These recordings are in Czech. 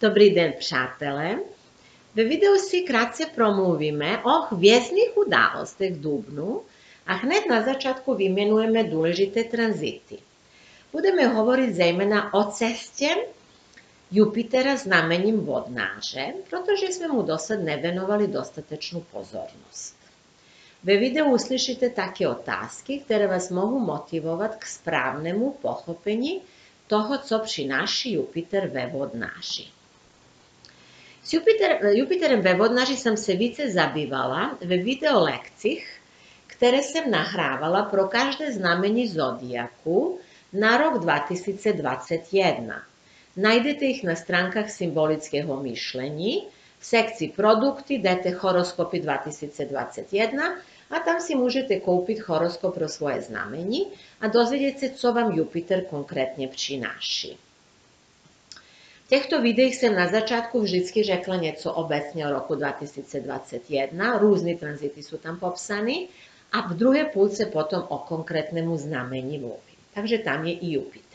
Dobrý den, přátelé. Ve videu si krátce promluvíme o hvězdných událostech Dubnu a hned na začátku vymenujeme důležité tranzity. Budeme hovorit zejména o cestě Jupitera znamením Vodnáře, protože jsme mu dosad nevenovali dostatečnou pozornost. Ve videu uslyšíte také otázky, které vás mohou motivovat k správnému pochopení toho, co přináší Jupiter ve Vodnáři. S Jupiterem ve Vodnáři jsem se více zabývala ve videolekcích, které jsem nahrávala pro každé znamení zodiaku na rok 2021. Najdete ih na strankách symbolického myšlení, v sekciji produkti dajte horoskopi 2021, a tam si možete kupiti horoskop pro svoje znamenji, a dozvedjeti se co vam Jupiter konkretnje prinaši. V těchto videích jsem na začátku vždycky řekla něco obecně o roku 2021, různí tranzity jsou tam popsány, a v druhé půlce potom o konkrétnemu znamení mluvím. Takže tam je i Jupiter.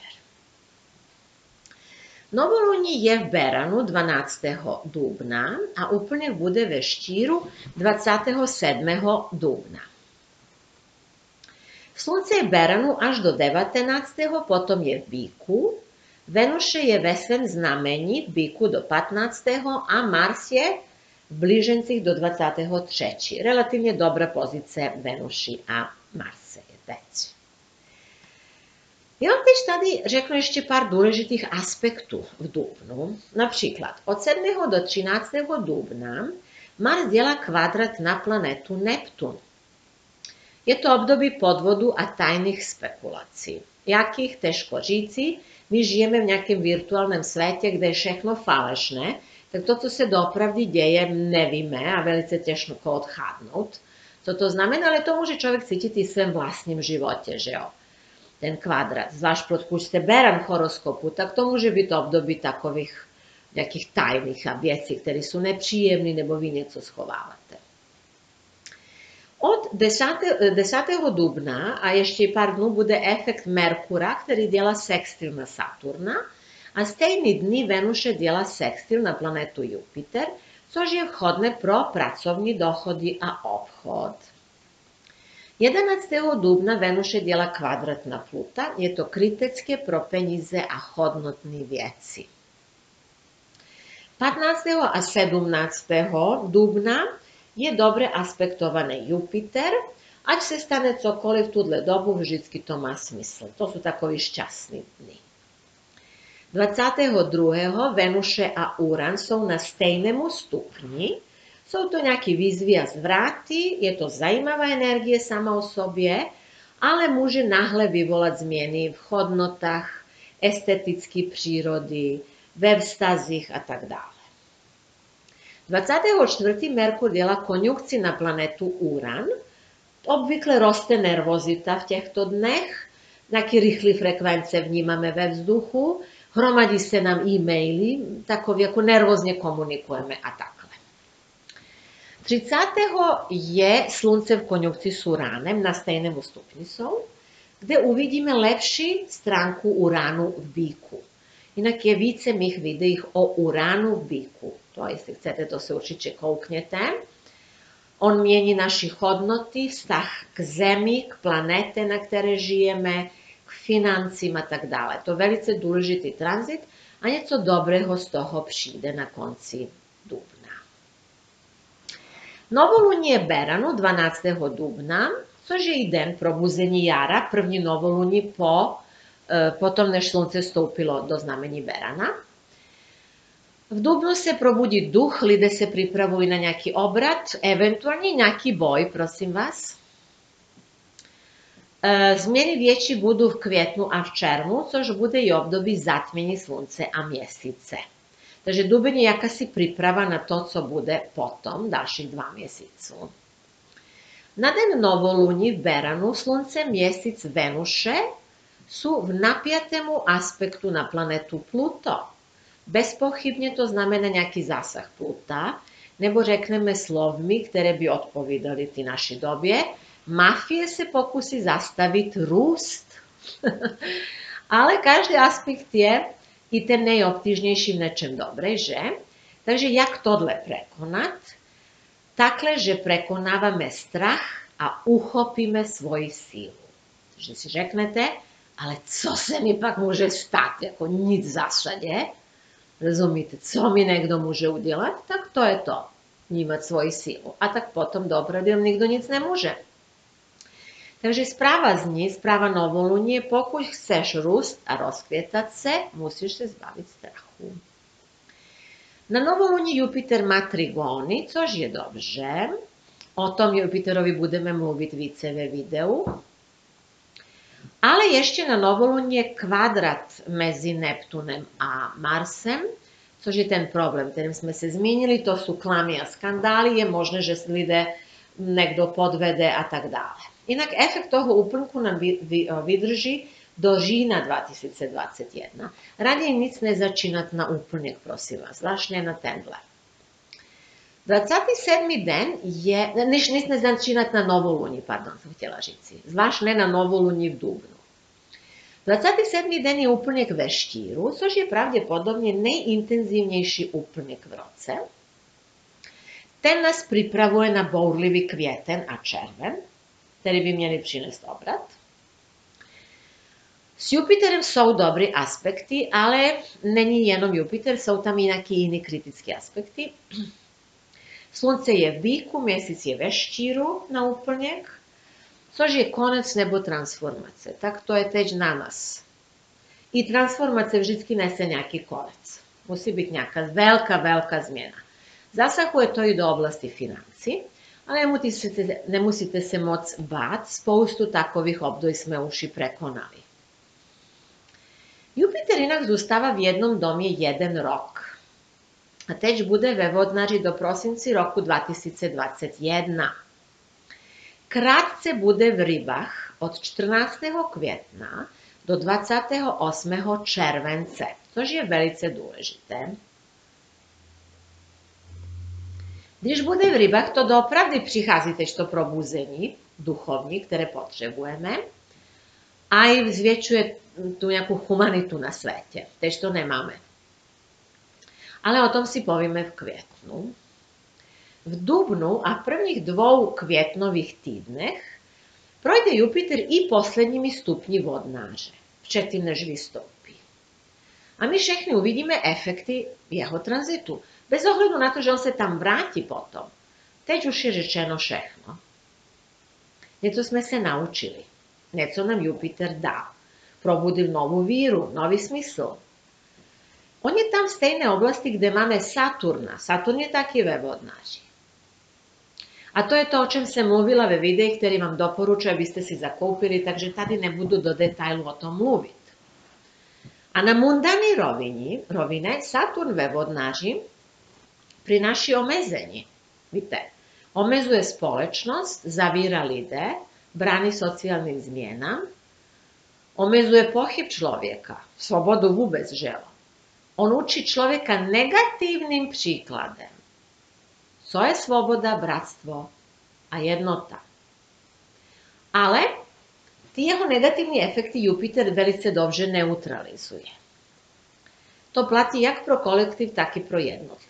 Novoluní je v Beranu 12. dubna a úplněk bude ve Štíru 27. dubna. Slunce je v Beranu až do 19. potom je v Býku, Venuše je ve svém znamení v Býku do 15. a Mars je v Blížencích do 23. Relativně dobrá pozice Venuši a Marse je teď. Ja vam već tady rekla ešte par důležitých aspektů v Dubnu. Například, od 7. do 13. dubna Mars dělá kvadrat na planetu Neptun. Je to období podvodu a tajných spekulací. Jakých, těžko říci, my žijeme v nějakém virtuálnom svete, kde je všechno falešné, tak to, co se doopravdy děje, nevíme a velice těžko odhadnout. Co to znamená, ale to může člověk cítit i v svém vlastním životě, že jo? Ten kvadrat, zvlášť pod kućte Beran horoskopu, tak to může být období takových nějakých tajných a věcí, které jsou nepříjemné, nebo vy něco schováváte. Od 10. dubna, a ještě pár dnů, bude efekt Merkura, který dělá sextil na Saturna, a stejný dny Venuše dělá sextil na planetu Jupiter, což je vhodné pro pracovní dohody a obchod. 11. dubna Venuše dělá kvadrat na Pluta, je to kritické pro peníze a hodnotné věci. 15. a 17. dubna je dobře aspektovaný Jupiter, ať se stane cokoliv v tuhle dobu, vždycky to má smysl. To jsou takový šťastný dny. 22. Venuše a Uran jsou na stejnému stupni. Jsou to nějaký výzvy a zvraty, je to zajímavá energie sama o sobě, ale může náhle vyvolat změny v hodnotách, estetické přírody, ve vztazích a tak dále. 24. Merkur dělá konjunkci na planetu Uran. Obvykle roste nervozita v těchto dnech, nějaké rychlé frekvence vnímáme ve vzduchu, hromadí se nám e-maily, takové jako nervózně komunikujeme a tak. 30. je Slunce v konjunkcii s Uranem, na stejnému stupni jsou, kde uvidíme lepší stránku Uranu v Býku. Inak je více mých videích o Uranu v Býku. To, jestli chcete, to se určitě koukněte. On mění naši hodnoty, vztah k Zemi, k planete, na které žijeme, k financím a tak dále. To je velice důležitý tranzit a něco dobrého z toho přijde na konci dubna. Novoluní je v Beranu 12. dubna, což je i den probuzení jara, první novoluní potom, než slunce vstoupilo do znamení Berana. V dubnu se probudí duch, lidé se připravují na nějaký obrat, eventuálně nějaký boj, prosím vás. Změny větší budou v květnu a v červnu, což bude i období zatmění slunce a měsíce. Takže duben je jakási príprava na to, co bude potom, dalších 2 mjesecu. Na den novoluní v Beranu Slunce, Měsíc, Venuše sú v napjatému aspektu na planetu Pluto. Bezpochybně to znamená nějaký zásah Pluta, nebo řekneme slovmi, které by odpovídali ty naši době. Mafie se pokusí zastavit růst, ale každý aspekt je i tym najobtižnejším nečem dobreže. Takže jak tohle prekonat? Takle, že prekonávame strach a uchopíme svoju silu. Takže si řeknete, ale co se mi pak může stát, jako nic zasadě, razumite, co mi nekdo může udělat, tak to je to, imati svoju silu. A tak potom dobro, da vam nikdo nic ne može. Takže sprava znji, sprava novolunije, pokud chceš rust, a rozkvjetat se, musiš se zbaviti strahu. Na novoluniji Jupiter ma trigoni, což je dobrze. O tom Jupiterovi budeme mluviti viceve videu. Ale ještě na novolunije kvadrat mezi Neptunem a Marsem, což je ten problem, kterým jsme se zmínili, to su klamija skandali, je možné, že ljude nekdo podvede, a tak dalje. Inak, efekt toho uprnku nam vidrži do žina 2021. Radije nic ne začinat na uprnjek, prosim vas, zlašnje na tendler. 27. den je, nic ne začinat na novolunji, pardon, sam htjela žici, zlašnje na novolunji v Dubnu. 27. den je uprnjek ve Štíru, což je pravdepodobnje najintenzivnejši uprnjek v roce. Ten nas pripravuje na borljivi kvjeten, a červen, teri bi mjeli přinest obrat. S Jupiterem jsou dobri aspekti, ale není jenom Jupiter, jsou tam inaki i ini kritički aspekti. Slunce je v Býku, Mjesec je ve Štíru na uprnjek, což je konec nebo transformace. Tak to je teď na nas. I transformace vždycky nese nějaký konec. Musí biti nějaká velká, velká zmjena. Zasahuje to i do oblasti financi, ali ne musite se moći bati, spoustu takovih obdoj sme uši prekonali. Jupiter inak zostava v jednom domu jedan rok, a teď bude ve Vodnáři do prosinci roku 2021. Kratce bude v Rybah od 14. května do 28. července, což je velice důležité. Když bude v Rybách, to doopravdy přicházíte što probuzení, duchovní, které potřebujeme, a i zvětšuje tu nějakou humanitu na světě, teď to nemáme. Ale o tom si povíme v květnu. V dubnu, a prvních dvou květnových týdnech, projde Jupiter i posledními stupni Vodnáře, předtím než vystoupí. A my všechny uvidíme efekty jeho tranzitu, bez ohledu na to, že on se tam vrati potom. Teď už je řečeno všechno. Něco jsme se naučili. Něco nam Jupiter dal. Probudil novu víru, novi smisl. On je tam z tejne oblasti gde máme Saturna. Saturn je taki ve Vodnáři. A to je to, o čem sam mluvila ve videi, který vam doporučujem, biste si zakupili, takže tady ne budu do detajlu o tom mluviti. A na mundani rovine Saturn ve Vodnáři prinaši omezenje. Vidite, omezuje společnost, zavira ljude, brani socijalnim zmjenam, omezuje pohib človjeka, slobodu vůbec želo. On uči človjeka negativnim prikladem. Co je sloboda, bratstvo, a jednota. Ale ti jeho negativni efekti Jupiter velice dobře neutralizuje. To plati jak pro kolektiv, tak i pro jednotliv.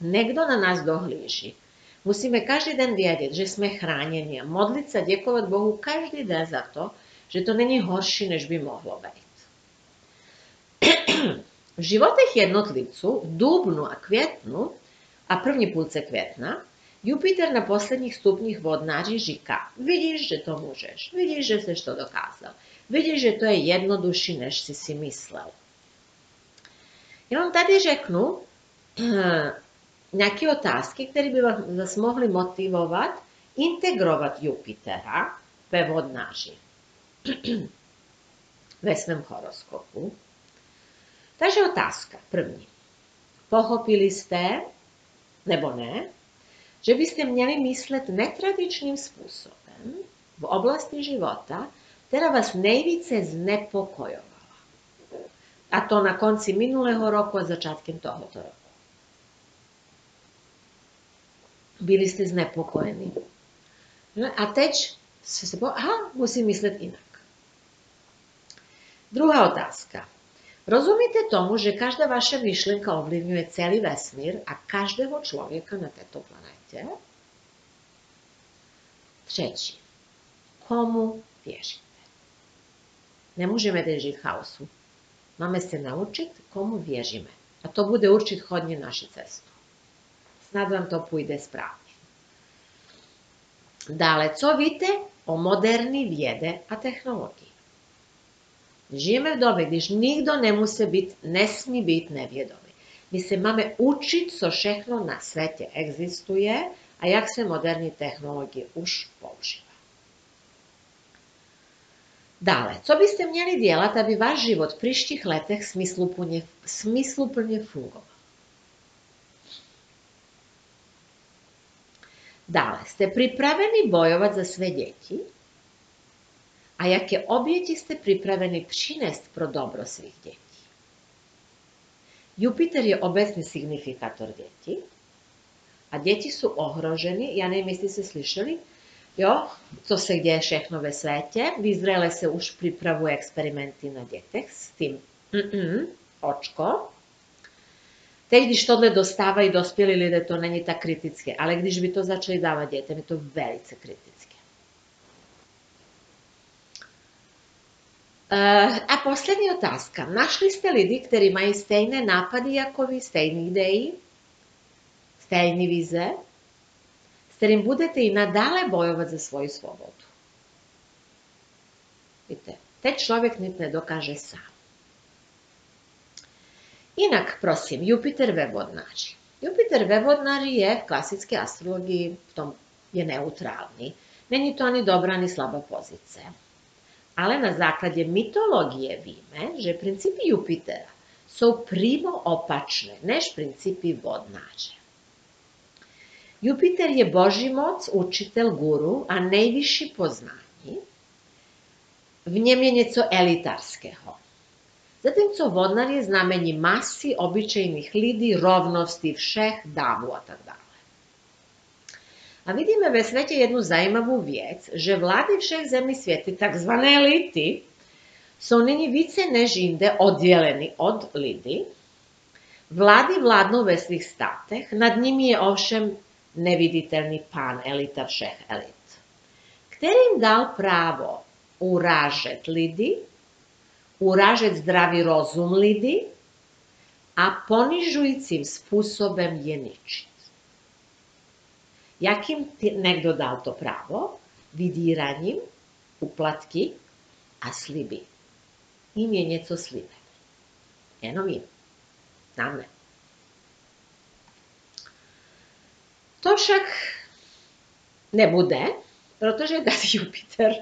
Nekdo na nas dohliži. Musíme každý den vědět, že jsme chráněni, a modlit se, děkovat Bohu každý den za to, že to není horší, než by mohlo být. V životech jednotlivců, v dubnu a květnu, a první půlce května, Jupiter na posledních stupních Vodnáři říká, vidíš, že to můžeš, vidíš, že jsi to dokázal, vidíš, že to je jednodušší, než jsi si myslel. Jenom tady řeknu neke otázke, ktoré by vas mohli motivovati, integrovati Jupitera ve Vodnáři, ve svem horoskopu. Takže otázka první. Pochopili ste, nebo ne, že biste mjeli mislet netradičnim sposobom v oblasti života, ktorá vas najvice znepokojovala. A to na konci minuleho roku, a začatkem tohoto roku. Bili ste znepokojeni. A teď se musím mislet inak. Druga otázka. Rozumite tomu, že każda vaša mišljenka ovlivnjuje celi vesmir, a každého čovjeka na toj planete. Treći, komu vjerujete? Ne možemo držiti haosu. Máme se naučiti komu vjerujemo. A to bude určiti hodnje naše cestu. Snad vam to půjde správně. Dále, co víte o moderní vědě a technologii? Žijeme v době, když nikdo nesmí být nevědomý. My se máme učit, co všechno na světě existuje a jak se moderní technologie už používá. Dále, co byste měli dělat, aby váš život v příštích letech smysluplně fungoval? Dále, ste pripraveni bojovat za sve djeci? A jaké objeći ste pripraveni přinest pro dobro svih djeci? Jupiter je obecni signifikator djeci, a djeci su ohroženi, ja ne mislim se slišali, to se gdje je šehno ve svete, v Izraele se už pripravuje eksperimenti na djetech, s tim očko. Teď, když tohle dostávají dospělí lidé, to není tak kritické, ale když by to začali dávat dětem, je to velice kritické. A poslední otázka. Našli jste lidi, kteří mají stejné nápady jako vy, stejné ideje, stejné vize, s kterým budete i nadále bojovat za svoju svobodu? Víte, teď člověk nic nedokáže sám. Inak, prosim, Jupiter ve Vodnáři. Jupiter ve Vodnáři je v klasické astrologiji, v tom je neutralni. Není to ani dobra, ni slaba pozicija. Ale na zakladje mitologije vime, že principi Jupitera su primo opačne, než principi Vodnáře. Jupiter je božji moc, učitel, guru, a najviši poznanji. V njem je něco elitarského. Zatim, co vodnar je znamenji masi, običajnih ljudi, rovnosti, všeh, davu, a tak dalje. A vidimo ve svete jednu zajímavú vec, že vlady všech zemlji svijeti, takzvane eliti, su nini vice než inde odjeleni od lidi. Vladi vladnu ve svih stateh, nad njimi je ovšem neviditelni pan, elita všeh elit, který im dal pravo uražet lidi, uražet zdravi rozum lidi, a ponižujucim sposobem je ničit. Jakim nekdo dal to pravo? Vidiranjem, uplatki, a slibi. Im je njeco slibe. Enom im. Nam ne. To však ne bude, protože da Jupiter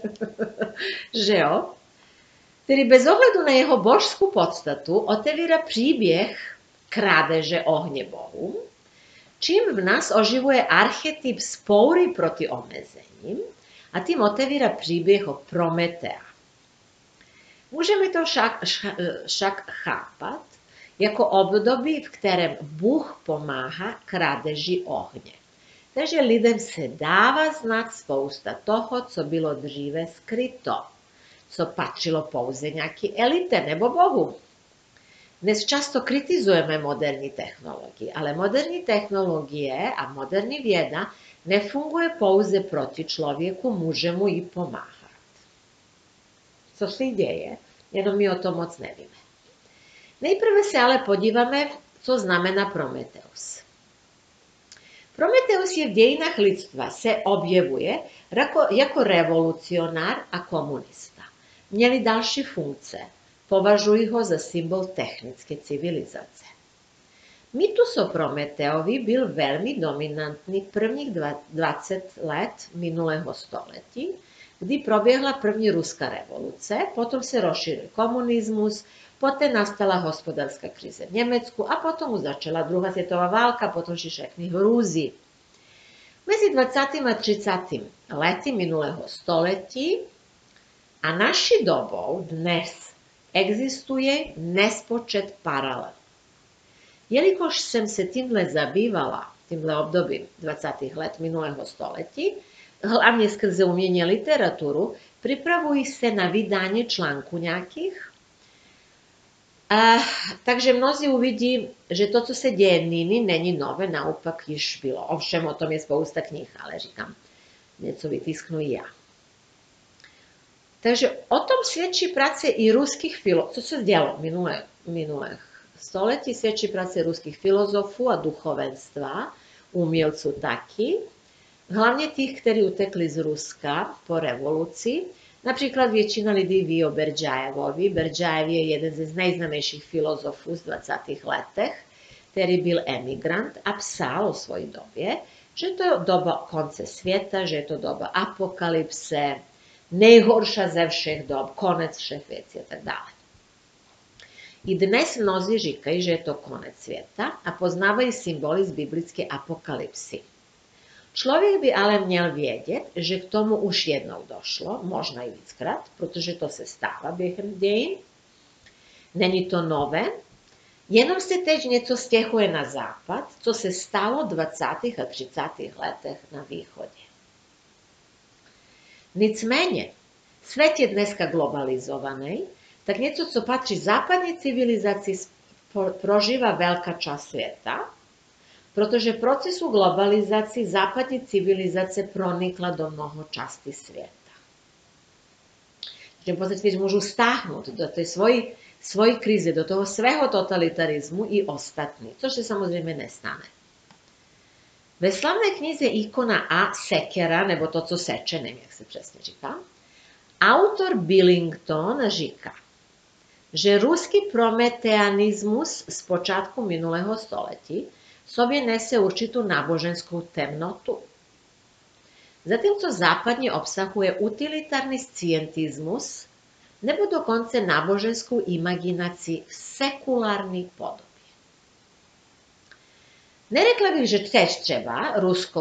žeo, který bez ohledu na jeho božsku podstatu otevira příběh krádeže ohnje Bohu, čim v nas oživuje arhetip spory proti omezenjim, a tim otevira příběh o Prometea. Možemo to však chápat jako období, v kterém Bůh pomáha krádeži ohnje. Takže lidem se dává znak spousta toho, co bylo dříve skryto, co patřilo pouze nějaké elite nebo Bohu. Dnes často kritizujeme moderní technologie, ale moderní technologie a moderní věda ne funguje pouze proti člověku, může mu i pomáhat. Co se děje, jenom mi o to moc nevíme. Nejprve se ale podíváme, co znamená Prometheus. Prometheus je v dějinách lidstva se objevuje jako revolucionar a komunista. Měli další funkce, považují ho za symbol tehnické civilizace. Mitus o Prometeovi byl velmi dominantní prvních 20 let minulého století, kdy proběhla první ruská revoluce, potom se rozšířil komunismus, potem nastala hospodárska krize v Německu, a potom začala Druhá světová válka, potom šišeknih v Ruziji. Mezi 20. a 30. lety minulého století a naši dobou dnes egzistuje nespočet paralel. Jelikož sem se timhle zabivala, timhle obdobím 20. let minulého století, hlavně skrze umjenje literaturu, pripravuji se na vydanje članku njakih Takže mnozi uvidí, že to, co se děje nyní, není nové, naopak již bylo. Ovšem, o tom je spousta knih, ale říkám, něco vytisknu i já. Takže o tom svědčí práce i ruských filozofů, co se dělo minulých století, svědčí práce ruských filozofů a duchovenstva, umělců taky, hlavně těch, kteří utekli z Ruska po revoluci. Například většina lidí ví o Berdyaevovi. Berdyaev je jeden z nejznámějších filozofů z 20. letech, který byl emigrant a psal o svojí době, že to je doba konce světa, že je to doba apokalipse, nejhorša ze všech dob, konec všech věcí a tak dále. I dnes mnozí říkají, že je to konec světa a poznávají symboly z biblické apokalipsy. Člověk by ale měl vědět, že k tomu už jednou došlo, možná i víckrát, protože to se stává během dějin. Není to nové, jenom se teď něco stěhuje na západ, co se stalo v 20. a 30. letech na východě. Nicméně, svět je dneska globalizovaný, tak něco, co patří západní civilizaci, prožívá velká část světa, protože procesu globalizaci západní civilizace pronikla do mnoho části světa. Že v podstatě můžu stáhnout do té svojí krize, do toho svého totalitarizmu i ostatní, což se samozřejmě nestane. Ve slavné knize Ikona a sekera, nebo to, co seče, nevím, jak se přesně říká, autor Billington říká, že ruský prometeanismus z počátku minulého století sobě nese určitou náboženskou temnotu. Zatímco západně obsahuje utilitarní scientismus nebo dokonce náboženskou imaginaci v sekulární podobě. Nerekla bych, že teď třeba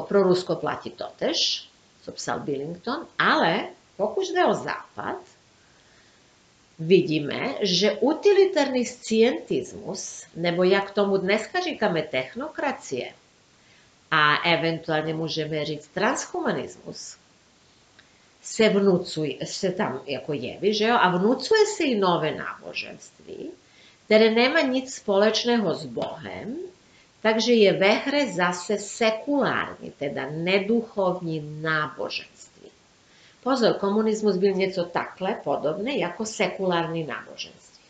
pro Rusko platí totež, co psal Billington, ale pokud jde o západ, vidíme, že utilitarní scientismus, nebo jak tomu dneska říkáme technokracie, a eventuálně můžeme říct transhumanismus, se tam jako jeví, že jo? A vnucuje se i nové náboženství, které nemá nic společného s Bohem, takže je ve hře zase sekulární, teda neduchovní náboženství. Pozor, komunismus byl něco takhle podobné jako sekulární náboženství.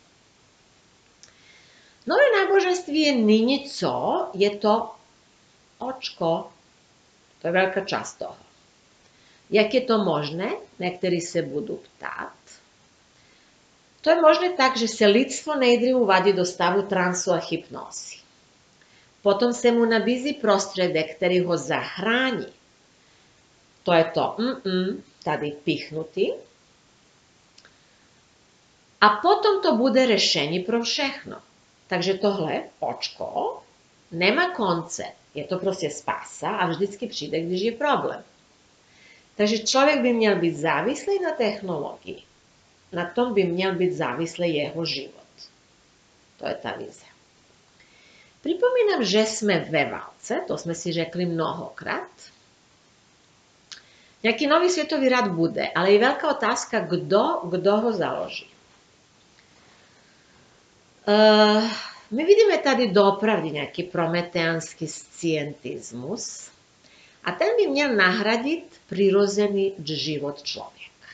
Nové náboženství je nyní co? Je to očko. To je velká část toho. Jak je to možné? Někteří se budou ptát. To je možné tak, že se lidstvo nejdřív uvádí do stavu transu a hypnozy. Potom se mu nabízí prostředek, který ho zahrání. To je to tady pichnuti. A potom to bude řešení pro všechno. Takže tohle očko nemá konce. Je to prostě spasa a vždycky přijde, když je problém. Takže člověk by měl být závislý na technologii. Na tom by měl být závislý jeho život. To je ta vize. Připomínám, že jsme ve válce, to jsme si řekli mnohokrát. Jaký nový světový rád bude, ale je velká otázka, kdo ho založí. My vidíme tady doopravdy nějaký prometeanský scientismus a ten by měl nahradit přirozený život člověka.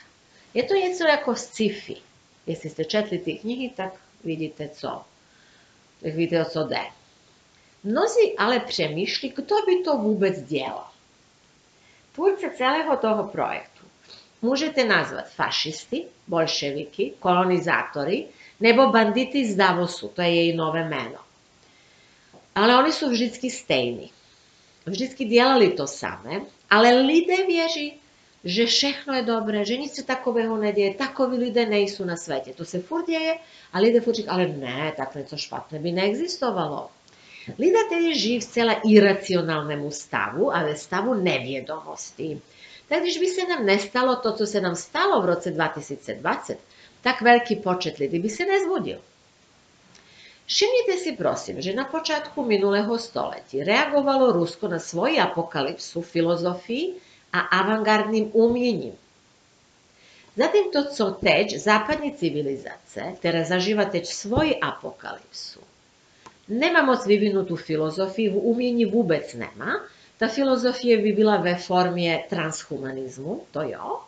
Je to něco jako sci-fi. Jestli jste četli ty knihy, tak vidíte, o co jde. Mnozí ale přemýšlí, kdo by to vůbec dělal. Tvůrce celého toho projektu můžete nazvat fašisti, bolševiky, kolonizátory nebo bandity z Davosu, to je její nové jméno. Ale oni jsou vždycky stejní. Vždycky dělali to samé, ale lidé věří, že všechno je dobré, že nic se takového neděje, takoví lidé nejsou na světě. To se furt děje a lidé furt říkají, ale ne, tak něco špatné by neexistovalo. Lidé tedy žijí v celé iracionálnému stavu a ve stavu nevědomosti. Tak když by se nám nestalo to, co se nám stalo v roce 2020, tak velký počet lidí by se nezbudil. Všimněte si prosím, že na počátku minulého století reagovalo Rusko na svoji apokalypsu, filozofii a avantgardním uměním. Zatim to co teč zapadnje civilizacije, které zaživa teč svoji apokalipsu. Nemamo svivinutu filozofiju, u umjenji vůbec nema. Ta filozofija bi bila ve formije transhumanizmu, to je o,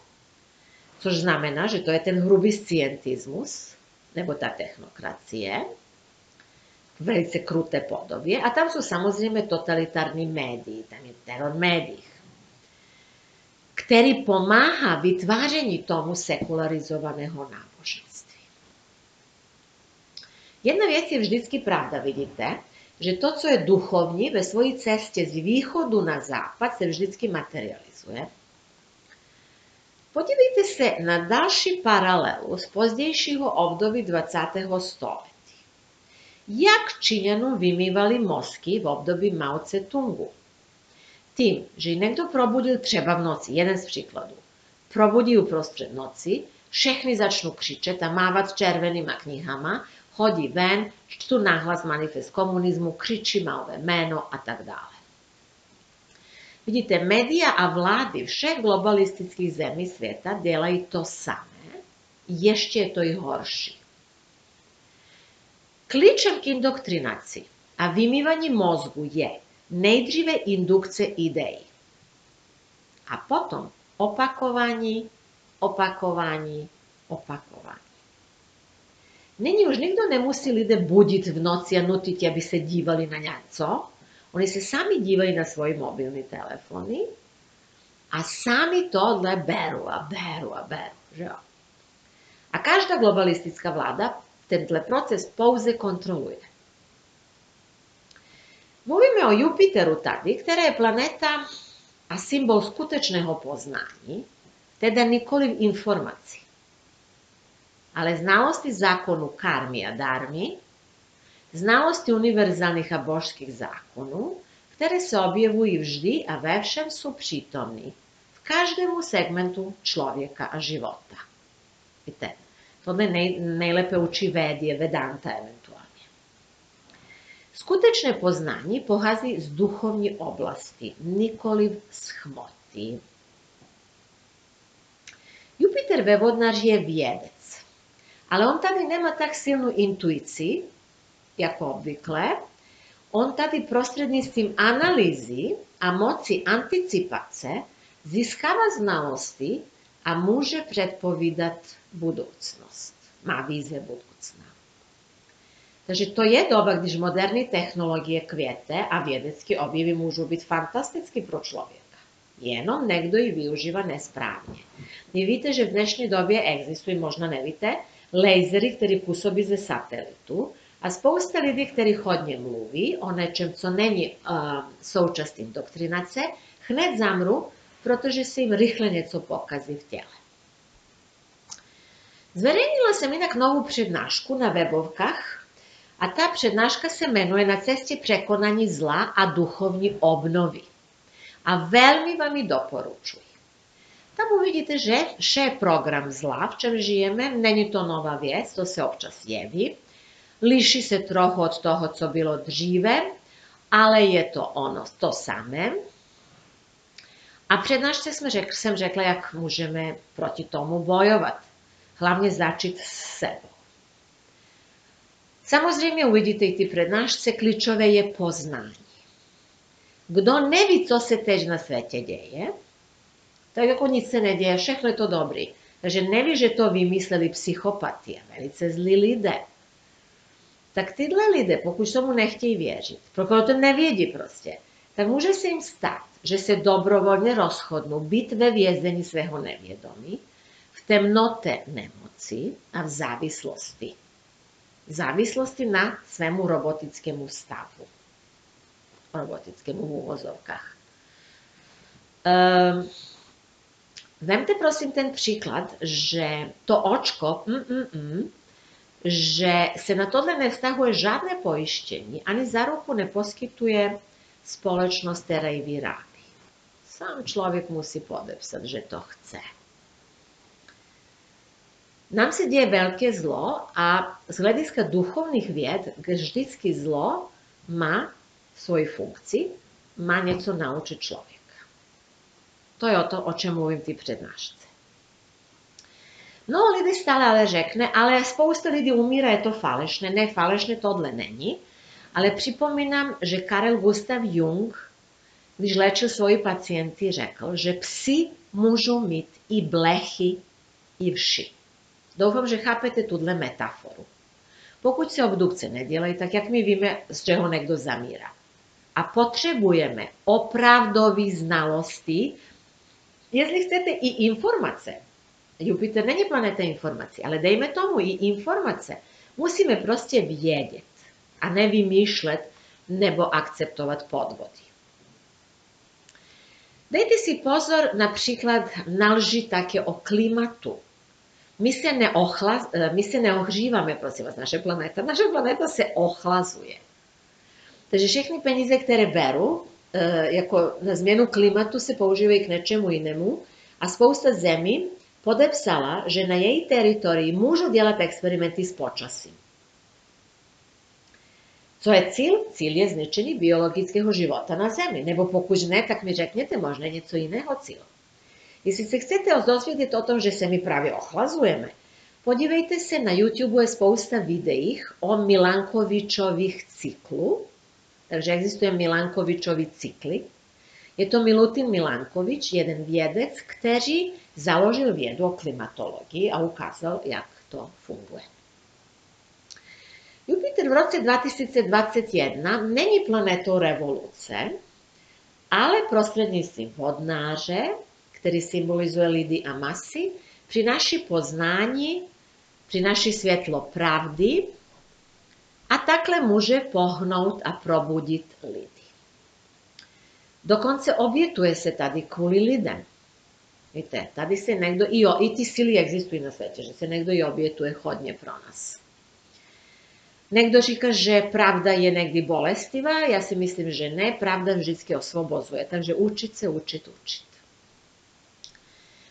což znamená, že to je ten hrubý scientizmus, nebo ta tehnokracije, velice krute podobje, a tam su samozrejme totalitarni mediji, tam je teror medijih, který pomáha vytváření tomu sekularizovaného náboženství. Jedna vec je vždycky pravda, vidíte, že to, co je duchovní, ve svojí cestě z východu na západ se vždycky materializuje. Podívejte se na další paralelu z pozdějšího období 20. století. Jak Číňanům vymývali mozky v období Mao Ce-tungu? Tím, že ji někdo probudil třeba v noci, jeden z příkladů. Probudí uprostřed noci, všechny začnou křičet a mávat červenýma knihama, hodí ven, čtu nahlas manifest komunizmu, kriči malé meno a tak dále. Vidíte, medija a vlady všech globalistických zemí svijeta delaju to same, ještě je to i horší. Kličem k indoktrinaciji, a vimivanje mozgu je nejdříve indukce ideji, a potom opakovanje. Nyní už nikdo nemusí lidi budit v noci a nutit, aby se dívali na něco. Oni se sami dívají na svoji mobilní telefony a sami tohle beru. A každá globalistická vláda tenhle proces pouze kontroluje. Mluvíme o Jupiteru tady, která je planeta a symbol skutečného poznání, teda nikoli informaciji, ale znalosti zakonu karmi a darmi, znalosti univerzalnih a božskih zakonu, které se objevují vždy a ve všem su přitomni, v každému segmentu človjeka a života. Vidite, to najlepe uči vedije, vedanta eventualno. Skutečne poznanje pohazi z duhovni oblasti, nikoli s hmoti. Jupiter ve Vodnář je vjedec, ali on tady nema tak silnu intuiciju, jako obvykle. On tady prostrednictvom analizi, a moci anticipacije, ziskava znalosti, a može predpovidat budućnost. Ma vize budućna. Znači, to je doba gdje moderni tehnologije kvijete, a vjedetski objevi možu biti fantastični pro človjeka. Jenom nekdo i využiva nesprávnje. Vi vidite, že v dnešnjoj dobi egzistuju, možda ne vidite, lejzeri, který působí ze satelitu, a spousta lidí, který hodně mluví o nečem, co není součást indoktrinace, hned zamru, protože se im rychle něco pokazi v těle. Zverenila sam inak novu přednášku na webovkách, a ta přednáška se menuje Na cestě prekonání zla a duchovní obnovy. A velmi vam i doporučujem. Tamo vidite, že je program zla, v čem žijeme, není to nova vijest, to se občas jevi. Liši se trochu od toho, co bilo dříve, ale je to ono, to same. A prednášce sam rekla, jak možeme proti tomu bojovat. Hlavne začit s sebou. Samozrejme, uvidite i ti prednášce, kličove je poznanje. Kdo ne vidi, co se tež na svete deje, tako nic se ne djeje, všechno je to dobri. Znači, ne bi že to vi mislili psihopatija, velice zli lide. Tak ti lide, pokud tomu ne htije vježiti, pokud to ne vidi proste, tak može se im stati, že se dobrovoljne rozhodnu bitve vjezdeni sveho nevjedomi, v temnote nemoci, a v zavislosti. Zavislosti na svemu robotitskemu stavu, robotitskemu uvozovkah. Vemte prosim ten příklad, že to očko, že se na tohle ne vztahuje žádné pojištění, ani za ruku ne poskytuje společnost, která i vy radi. Sam člověk musí podepsat, že to chce. Nam se děje velké zlo, a z hlediska duchovních věd vždycky zlo má svoju funkciju, má něco naučit člověk. To je o to, o čemu ovim ti prednašce. No, lidé stále řekne, ale spousta lidí umírá, je to falešné. Ne, falešné tohle není. Ale připomínám, že Carl Gustav Jung, když léčil svoji pacienty, řekl, že psi můžou mít i blechy, i vši. Doufám, že chápete tuhle metaforu. Pokud se obdukce nedělají, tak jak my víme, z čeho někdo zamírá. A potřebujeme opravdové znalosti, jestli chcete i informace. Jupiter není planeta informací, ale dejme tomu i informace. Musíme prostě vědět a ne vymýšlet nebo akceptovat podvody. Dejte si pozor například na lži také o klimatu. My se ne ohříváme, prosím vás, naše planeta. Naša planeta se ochlazuje. Takže všechny peníze, které beru, jako na změnu klimatu, se používají k nečemu jinému. A spousta zemí podepsala, že na její teritoriji můžou dělat experimenty s počasím. Co je cíl? Cíl je zničení biologického života na Zemi. Nebo pokud ne, tak mi řekněte možná něco jiného cíla. Jestli se chcete dozvědět o tom, že se mi právě ochlazujeme, podívejte se, na YouTube je spousta videí o Milankovićovih ciklu. Takže existuje Milankovićovi cikly. Je to Milutin Milanković, jeden vědec, který založil vědu o klimatologii a ukázal, jak to funguje. Jupiter v roce 2021 není planetou revoluce, ale prostřednictvím vodnáře, který symbolizuje lidi a masy, přináší poznání, přináší světlo pravdy a takhle může pohnout a probudit lidi. Dokonce obětuje se tady kvůli lidem. Víte, tady se někdo, i ty síly existují na světě, že se někdo i obětuje hodně pro nás. Někdo říká, že pravda je někdy bolestivá, já si myslím, že ne, pravda vždycky osvobozuje, takže učit se, učit.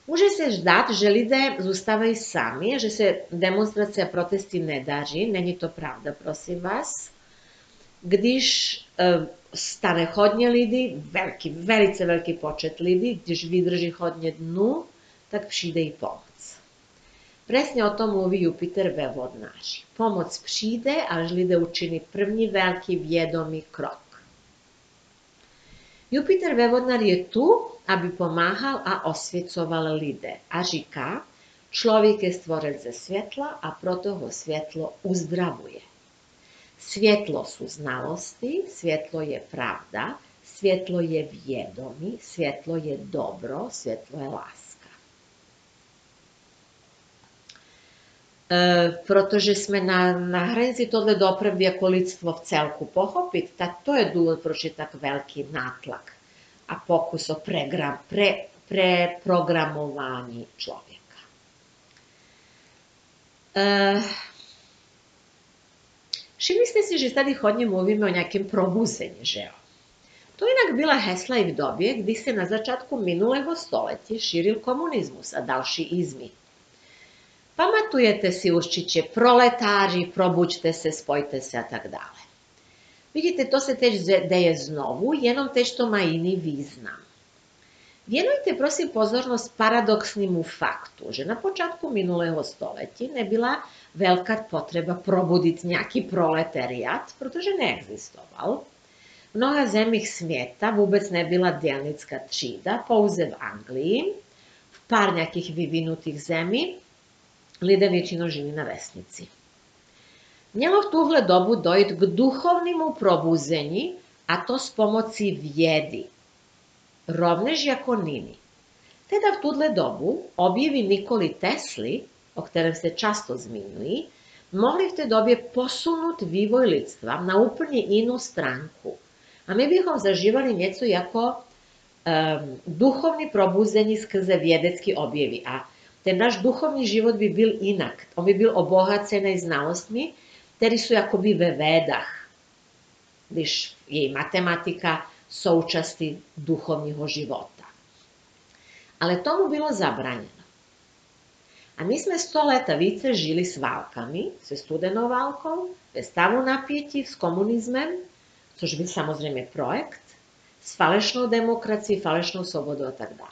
Může se zdát, že lidé zůstávají sami, že se demonstrace a protesty nedaří, není to pravda, prosím vás. Když stane hodně lidí, velice velký počet lidí, když vydrží hodně dnů, tak přijde i pomoc. Přesně o tom mluví Jupiter ve vodnáři. Pomoc přijde, až lidé učiní první velký vědomý krok. Jupiter ve vodnáři je tu, aby pomáhal a osvěcoval lidé. A říká, člověk je stvořen ze světla a proto ho světlo uzdravuje. Světlo jsou znalosti, světlo je pravda, světlo je vědomí, světlo je dobro, světlo je láska. Protože jsme na hranici tohle dopravdy jako lidstvo v celku pochopit, tak to je důvod, proč je tak velký nátlak a pokus o preprogramování člověka. Všimli ste si, že tady hodně mluvíme o nějakém probuzení, že jo? To jinak byla hesla i v době, kdy se na začátku minulého století šíril komunismus a další izmy. Pamatujete si určitě proletáři, probuďte se, spojte se a tak dále. Vidíte, to se teď deje znovu, jenom teď to má jiný význam. Vjenujte prosím pozornost paradoxnímu faktu, že na počátku minulého století nebyla velká potreba probudit nějaký proletariat, protože neexistoval. V mnoha zemích světa vůbec nebyla dělnická třída, pouze v Anglii, v pár nějakých vyvinutých zemí, lidé většinou žili na vesnici. Mělo v tuhle dobu dojít k duchovnímu probuzení, a to s pomocí vědy, rovněž jako nyní. Teda v tuhle dobu objeví Nikoli Tesli, o kterém se často zmiňují, mohli v té době posunout vývoj lidstva na úplně jinou stránku. A my bychom zažívali něco jako duchovní probuzení skrze vědecké objevy. A ten náš duchovní život by byl jinak. On by byl obohacený znalostmi, které jsou jakoby ve vedách, když je i matematika součástí duchovního života. Ale tomu bylo zabraněno. A my jsme 100 leta více žili s válkami, se studenou válkou, ve stavu napětí, s komunismem, což byl samozřejmě projekt, s falešnou demokracií, falešnou svobodou a tak dále.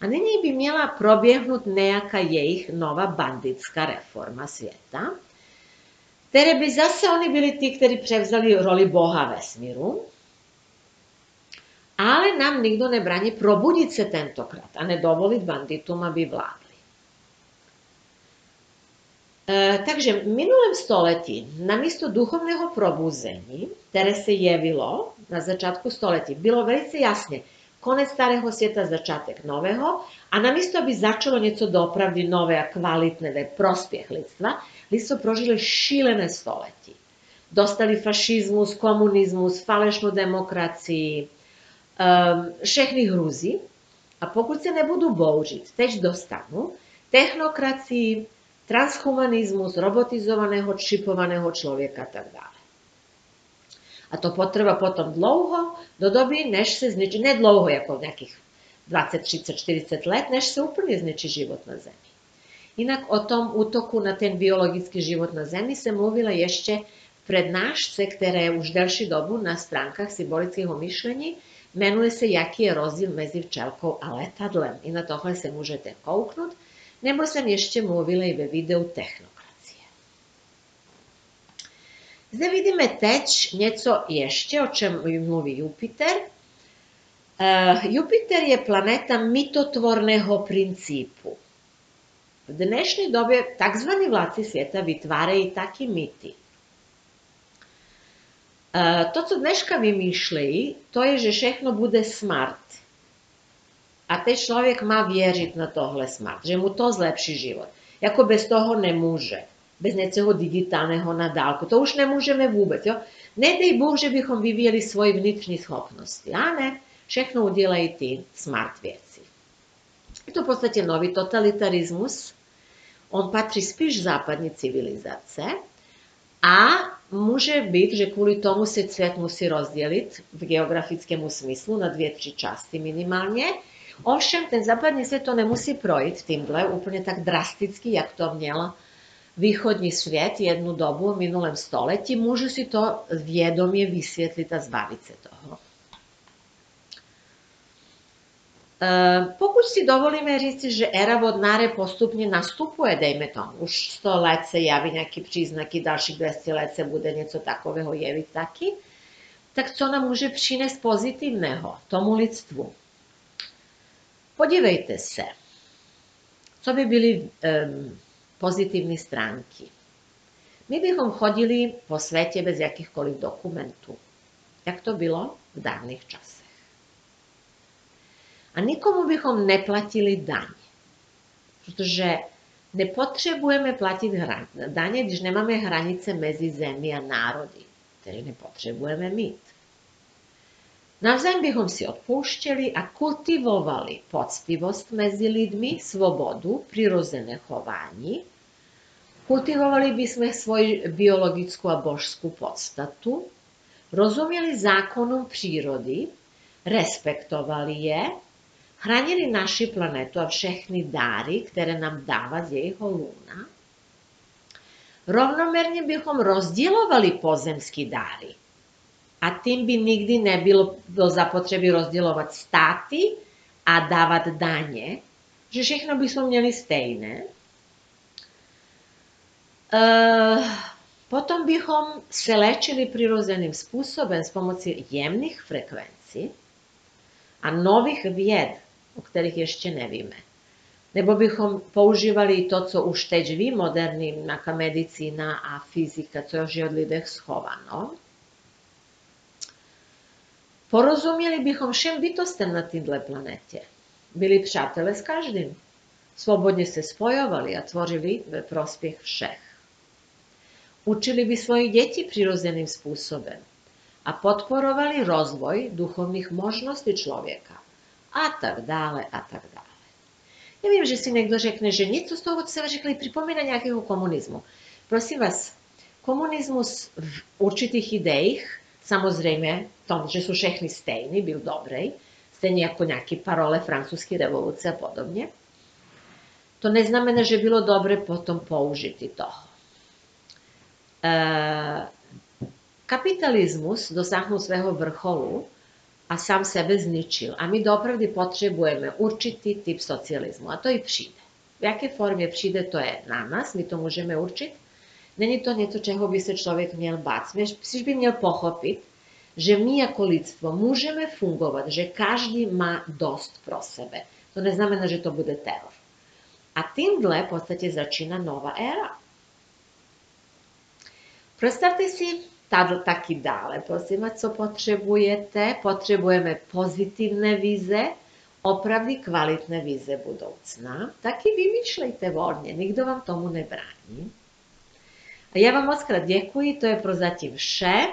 A nyní by měla proběhnout nějaká jejich nová banditská reforma světa, které by zase oni byli ti, kteří převzali roli Boha vesmíru, ale nám nikdo nebrání probudit se tentokrát a nedovolit banditům, aby vládli. Takže v minulém století namísto duchovného probuzení, které se jevilo na začátku století, bylo velice jasné, konec starého světa, začátek nového, a namísto, aby začalo něco doopravdy nové a kvalitné ve prospěch lidstva, lidstvo prožili šílené století. Dostali fašismus, komunismus, falešnou demokracii, všechny hruzy, a pokud se nebudou bouřit, teď dostanou technokracii, transhumanismus, robotizovaného, čipovaného člověka a tak dále. A to potrvá potom dlouho do doby, než se zničí, ne dlouho jako nějakých 20, 30, 40 let, než se úplně zničí život na Zemi. Jinak o tom útoku na ten biologický život na Zemi se mluvila ještě v prednášce, které už delší dobu na stránkách symbolického myšlení jmenuje se Jaký je rozdíl mezi včelkou a letadlem. I na tohle se můžete kouknout, nebo jsem ještě mluvila i ve videu Techno. Zde vidíme teď něco ještě, o čem mluví Jupiter. Jupiter je planeta mitotvorného principu. V dnešní době takzvaní vládci světa vytvárají taky mity. To, co dneška vymýšlejí, to je, že všechno bude smart. A teď člověk má věřit na tohle smart, že mu to zlepší život. Jako bez toho nemůže. Bez něčeho digitálního na dálku. To už nemůžeme vůbec. Jo? Nedej Bůh, že bychom vyvíjeli svoje vnitřní schopnosti. A ne, všechno udělají ty smart věci. Je to v podstatě nový totalitarismus. On patří spíš západní civilizace a může být, že kvůli tomu se svět musí rozdělit v geografickému smyslu na dvě, tři části minimálně. Ovšem, ten západní svět to nemusí projít tímhle úplně tak drasticky, jak to mělo východní svět jednu dobu v minulém století, můžu si to vědomě vysvětlit a zbavit se toho. Pokud si dovolíme říci, že era Vodnáře postupně nastupuje, dejme to, už 100 let se javí nějaké příznaky, dalších 200 let se bude něco takového jevit taky, tak co nám může přinést pozitivného tomu lidstvu? Podívejte se, co by byly pozitivní stránky. My bychom chodili po světě bez jakýchkoliv dokumentů, jak to bylo v dávných časech. A nikomu bychom neplatili daň, protože nepotřebujeme platit daně, když nemáme hranice mezi zemí a národy, které nepotřebujeme mít. Navzájem bychom si odpouštěli a kultivovali poctivost mezi lidmi, svobodu, přirozené chování. Kultivovali bychom svoji biologickou a božskou podstatu, rozuměli zákonům přírody, respektovali je, chránili naši planetu a všechny dáry, které nám dává z jejího luna. Rovnoměrně bychom rozdílovali pozemské dáry. A tím by nikdy nebylo zapotřebí rozdělovat státy a dávat daně, že všechno bychom měli stejné. Potom bychom se léčili přirozeným způsobem s pomocí jemných frekvencí a nových věd, o kterých ještě nevíme. Nebo bychom používali to, co už teď ví moderní medicína a fyzika, co už je od lidí schováno. Porozuměli bychom všem bytostem na této planetě. Byli přátelé s každým. Svobodně se spojovali a tvořili ve prospěch všech. Učili by svoje děti přirozeným způsobem a podporovali rozvoj duchovních možností člověka. A tak dále, a tak dále. Já vím, že si někdo řekne, že něco z toho, co jsem řekli, připomíná nějakého komunismu. Prosím vás, komunismus v určitých ideích, samozřejmě, tom, že jsou všechny stejný, byl dobrý, stejně jako nějaké parole francouzské revoluce a podobně, to neznamená, že bylo dobré potom použít toho. Kapitalismus dosáhnul svého vrcholu a sam sebe zničil, a mi dopravdi potrebujeme určiti tip socijalizmu, a to je přijde. Jaké forme přijde, to je na nas, mi to možeme určiti. Není to něco, čeho by se člověk měl bát. Všichni by měl pochopit, že my jako lidstvo můžeme fungovat, že každý má dost pro sebe. To neznamená, že to bude teror. A tímhle v podstatě začíná nová éra. Predstavte si taky dále, prosím, co potřebujete. Potřebujeme pozitivné vize, opravdu kvalitné vize budoucna. Taky vymýšlejte volně, nikdo vám tomu nebrání. A ja vám moc krát děkuji, to je pro zatím vše.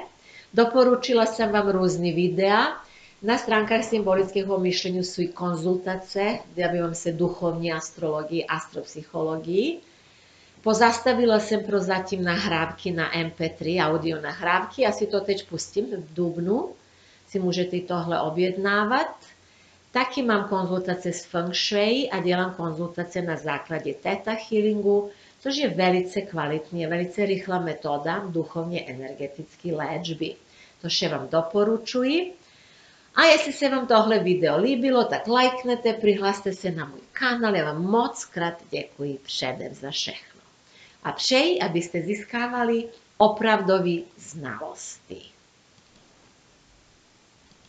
Doporučila sam vam různý videa. Na stránkách symbolického myšljenju su i konzultace, gdje bi vam se duhovni astrologiji, astropsihologiji. Pozastavila sam pro zatim nahrávky na MP3, audio nahrávky. Ja si to teď pustim v dubnu, si možete i tohle objednávat. Taki imam konzultace s Feng Shui, a djelam konzultace na zakladje Theta Healingu, což je velice kvalitnija, velice rihla metoda duhovnje energetski lečbi. To še vam doporučuji. A jestli se vam tohle video líbilo, tak lajknete, prihlaste se na můj kanál. Ja vam moc krát děkuji předem za všechno. A přeji, abyste získávali opravdový znalosti.